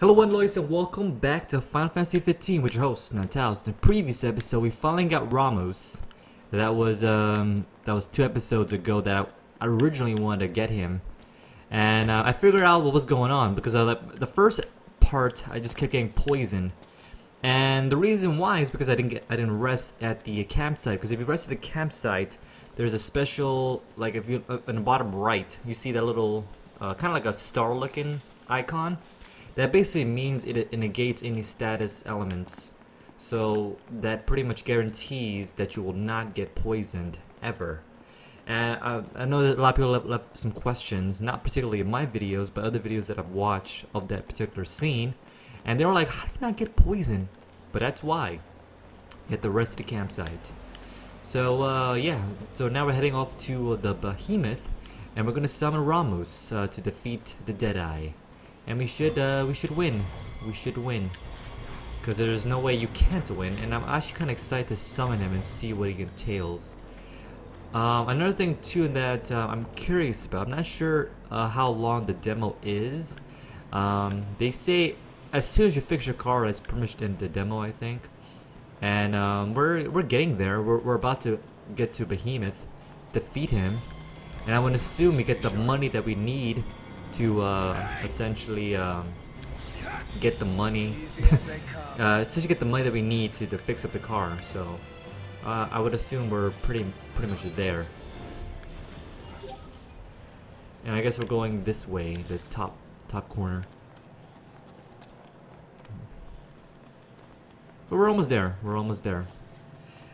Hello one loyalists, and welcome back to Final Fantasy XV with your host Natalos. In the previous episode we finally got Ramos. That was 2 episodes ago that I originally wanted to get him. And I figured out what was going on because the first part I just kept getting poisoned. And the reason why is because I didn't rest at the campsite, because if you rest at the campsite there's a special, like if you in the bottom right you see that little kind of like a star looking icon. That basically means it negates any status elements, so that pretty much guarantees that you will not get poisoned ever. And I know that a lot of people have left some questions, not particularly in my videos, but other videos that I've watched of that particular scene, and they were like, "How do you not get poisoned?" But that's why. At the rest of the campsite. So yeah, so now we're heading off to the Behemoth, and we're gonna summon Ramos to defeat the Deadeye. And we should win, because there's no way you can't win, and I'm actually kind of excited to summon him and see what he entails. Another thing too that I'm curious about, I'm not sure how long the demo is. They say as soon as you fix your car, it's pretty much in the demo, I think. And we're getting there. We're about to get to Behemoth, defeat him, and I would assume we get the money that we need to essentially get the money that we need to fix up the car. So I would assume we're pretty much there, and I guess we're going this way, the top corner, but we're almost there,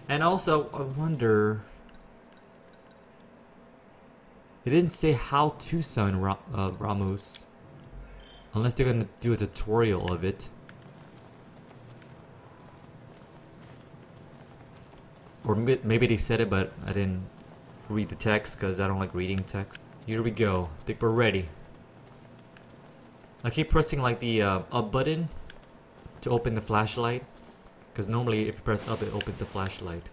and also I wonder, they didn't say how to summon Ramos, unless they're gonna do a tutorial of it, or maybe they said it, but I didn't read the text because I don't like reading text. Here we go. I think we're ready. I keep pressing like the up button to open the flashlight, because normally if you press up, it opens the flashlight.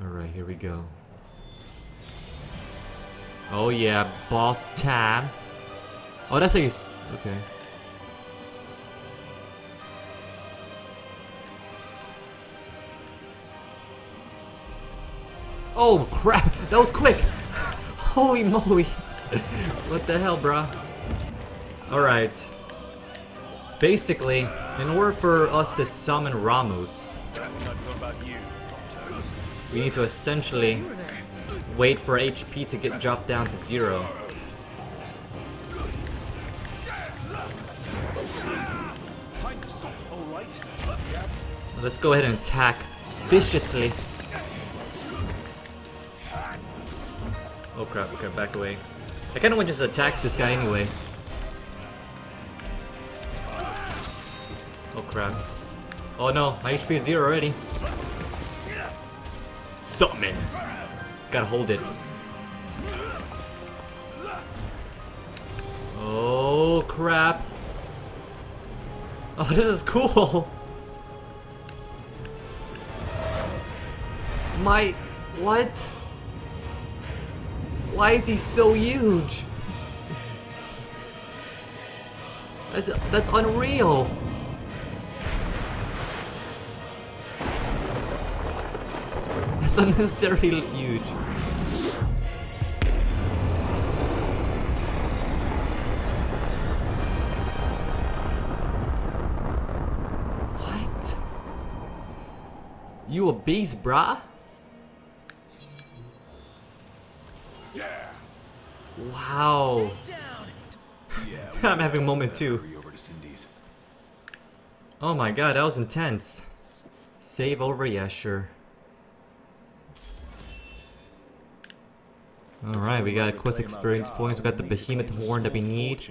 All right, here we go. Oh yeah, boss time. Oh, that's how you okay. Oh crap, that was quick! Holy moly! What the hell, bruh? Alright. Basically, in order for us to summon Ramos, we need to essentially wait for HP to get dropped down to 0. Let's go ahead and attack viciously. Oh crap, okay, back away. I kinda wanna just attack this guy anyway. Oh crap. Oh no, my HP is 0 already. Summon! Gotta hold it. Oh crap. Oh, this is cool. My... what? Why is he so huge? That's unreal. That's unnecessarily huge. What? You a beast, brah? Yeah. Wow. Yeah, I'm having a moment too. Oh my god, that was intense. Save over, yeah, sure. Alright, we got quest experience points, we got the Behemoth Horn that we need.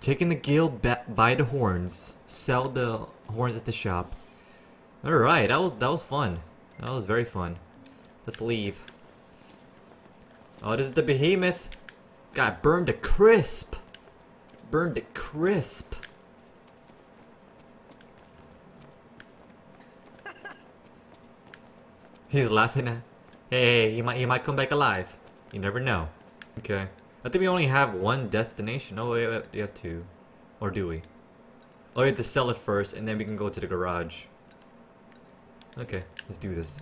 Taking the guild by the horns. Sell the horns at the shop. Alright, that was fun. That was very fun. Let's leave. Oh, this is the Behemoth. God, burned to crisp. Burned to crisp. He's laughing at. Hey, he might come back alive. You never know. Okay. I think we only have one destination. Oh, wait, we have two. Or do we? Oh, we have to sell it first, and then we can go to the garage. Okay, let's do this.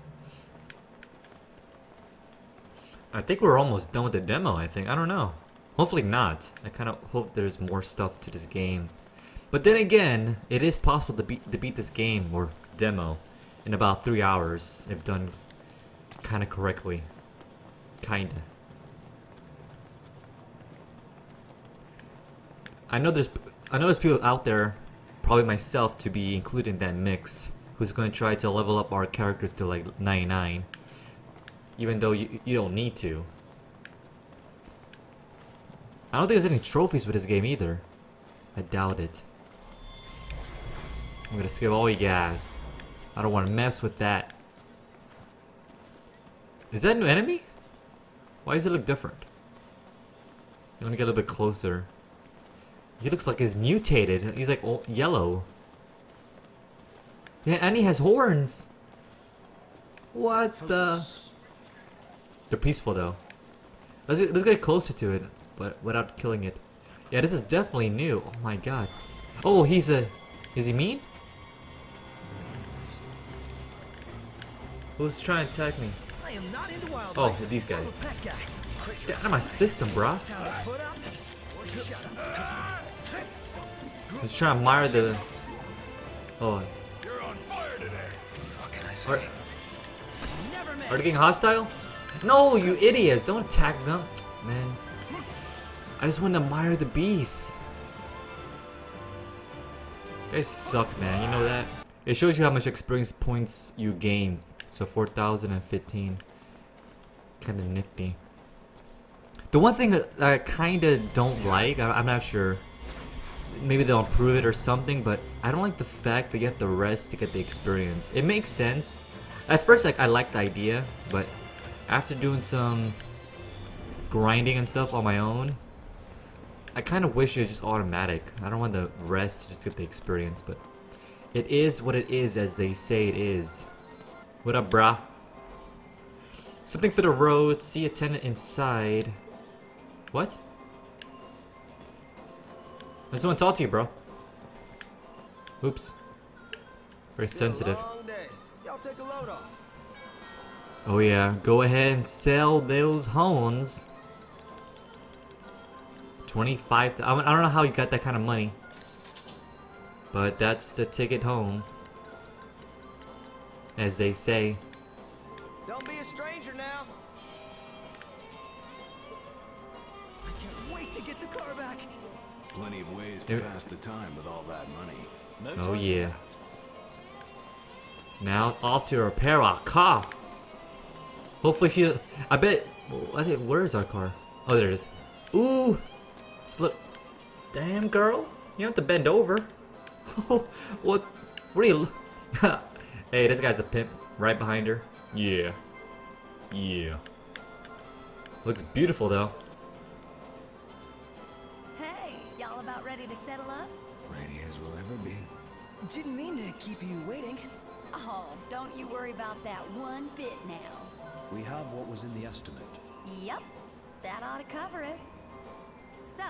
I think we're almost done with the demo, I think. I don't know. Hopefully not. I kind of hope there's more stuff to this game. But then again, it is possible to beat this game, or demo, in about 3 hours, if done kind of correctly. Kinda. I know there's people out there, probably myself to be included in that mix, who's going to try to level up our characters to like 99, even though you don't need to. I don't think there's any trophies with this game either. I doubt it. I'm gonna skip all you guys. I don't want to mess with that. Is that a new enemy? Why does it look different? You want to get a little bit closer. He looks like he's mutated. He's like all yellow. Yeah, and he has horns. What the? They're peaceful though. Let's get closer to it, but without killing it. Yeah, this is definitely new. Oh my god. Oh, he's a. Is he mean? Who's trying to attack me? I am not into wild life. Oh, these guys. Get out of my system, bro. Let's try to mire the. Oh. You're on fire today. What can I say? Are they getting hostile? No, you idiots! Don't attack them, man. I just want to mire the beast. You guys suck, man. You know that. It shows you how much experience points you gain. So 4,015. Kind of nifty. The one thing that I kind of don't like, I'm not sure. Maybe they'll improve it or something, but I don't like the fact that you have to rest to get the experience. It makes sense. At first, like, I liked the idea, but after doing some grinding and stuff on my own, I kind of wish it was just automatic. I don't want to rest just to get the experience, but it is what it is, as they say it is. What up, brah? Something for the road. See a tenant inside. What? I just want to talk to you, bro. Oops. Very sensitive. Oh yeah, go ahead and sell those horns. 25. I don't know how you got that kind of money, but that's the ticket home, as they say. Don't be a stranger now. I can't wait to get the car back. Plenty of ways to pass the time with all that money. No, oh yeah. Now off to repair our car. Hopefully she. I bet. I think. Where is our car? Oh, there it is. Ooh. Slip. Damn girl. You don't have to bend over. What? What are you? Hey, this guy's a pimp. Right behind her. Yeah. Yeah. Looks beautiful though. Y'all about ready to settle up? Ready as we'll ever be. Didn't mean to keep you waiting. Oh, don't you worry about that one bit now. We have what was in the estimate. Yep, that ought to cover it. So,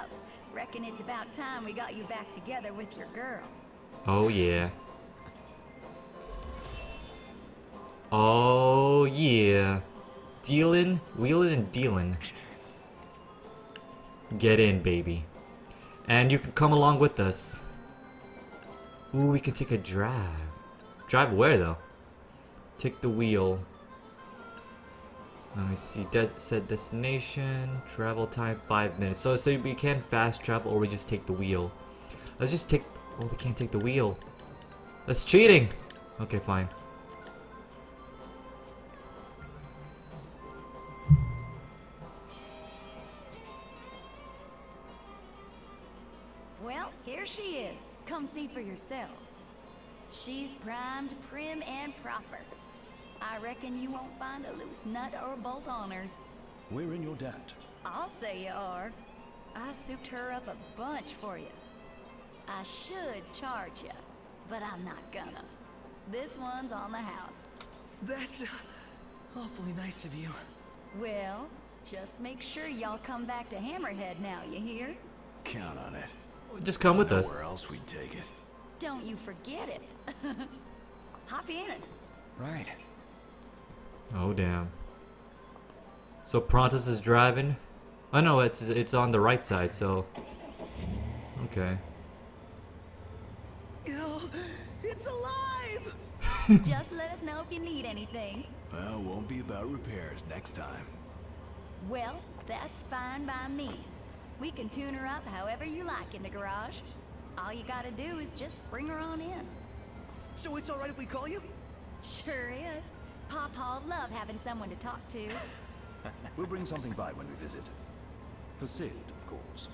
reckon it's about time we got you back together with your girl. Oh yeah. Oh yeah. Dealin', wheelin' and dealin'. Get in, baby. And you can come along with us. Ooh, we can take a drive. Drive where though? Take the wheel. Let me see. Set destination. Travel time 5 minutes. So we can fast travel, or we just take the wheel. Let's just take. Oh, we can't take the wheel. That's cheating. Okay, fine. She is. Come see for yourself. She's primed, prim, and proper. I reckon you won't find a loose nut or bolt on her. We're in your debt. I'll say you are. I souped her up a bunch for you. I should charge you, but I'm not gonna. This one's on the house. That's awfully nice of you. Well, Just make sure y'all come back to Hammerhead now, you hear? Count on it. Just come with us. Where else we take it? Don't you forget it. Hop in. Right. Oh damn. So Prontus is driving. I know it's on the right side. So okay. Oh, it's alive. Just let us know if you need anything. Well, it won't be about repairs next time. Well, that's fine by me. We can tune her up however you like in the garage. All you gotta do is just bring her on in. So it's alright if we call you? Sure is. Pawpaw'd love having someone to talk to. We'll bring something by when we visit. For Sid, of course.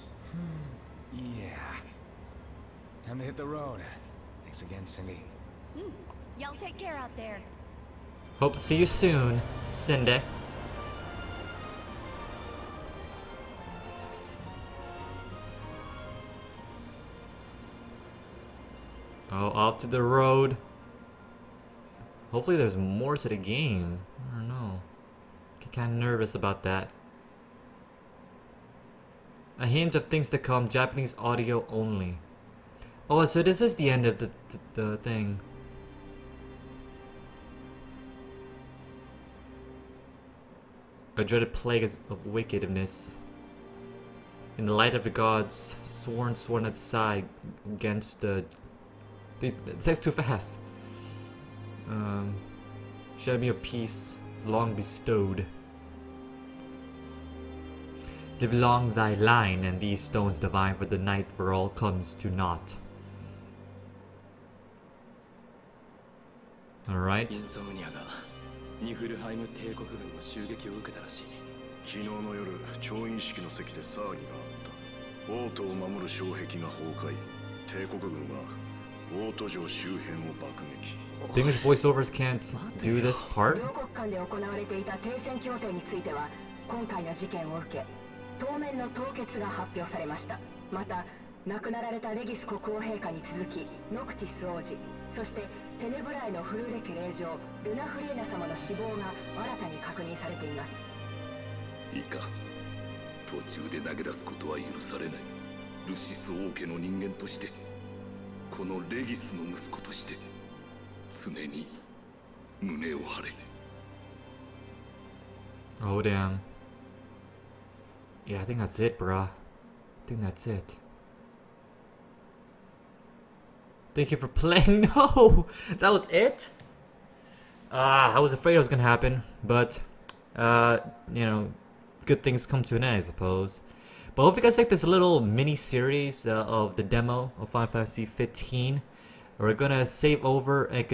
Yeah. Time to hit the road. Thanks again, Cindy. Y'all take care out there. Hope to see you soon, Cindy. Oh, off to the road. Hopefully there's more to the game. I don't know. Get kind of nervous about that. A hint of things to come. Japanese audio only. Oh, so this is the end of the thing. A dreaded plague of wickedness. In the light of the gods, sworn at side against the... That's too fast. Show me a peace long bestowed. Live long thy line, and these stones divine, for the night where all comes to naught. All right. The English voiceovers can't do this part. Oh damn. Yeah, I think that's it, bruh. I think that's it. Thank you for playing. No! That was it? I was afraid it was gonna happen, but you know, good things come to an end, I suppose. But I hope you guys like this little mini-series of the demo of Final Fantasy XV. We're gonna save over and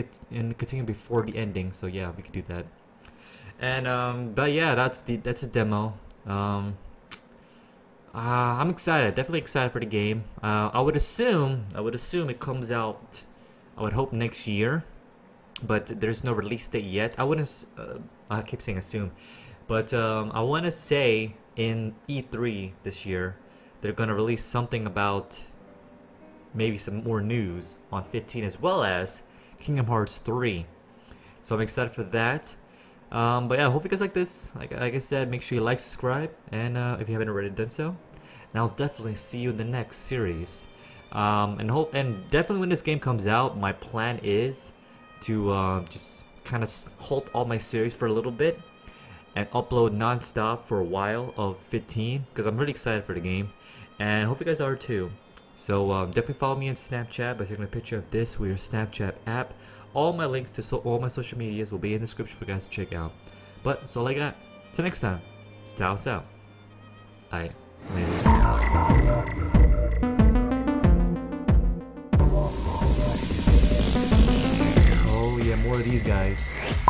continue before the ending, so yeah, we can do that. And but yeah, that's the demo. I'm excited, definitely excited for the game. I would assume it comes out. I would hope next year, but there's no release date yet. I wouldn't. I keep saying assume, but I want to say. In E3 this year, they're gonna release something about maybe some more news on 15 as well as Kingdom Hearts 3. So I'm excited for that. But yeah, I hope you guys like this. Like I said, make sure you like, subscribe, and if you haven't already done so. And I'll definitely see you in the next series. And definitely when this game comes out, my plan is to just kind of halt all my series for a little bit. And upload non-stop for a while of 15 because I'm really excited for the game, and I hope you guys are too. So definitely follow me on Snapchat by taking a picture of this with your Snapchat app. All my links to all my social medias will be in the description for you guys to check out. But so like that. Till next time, Styles out. Alright, later. Oh yeah, more of these guys.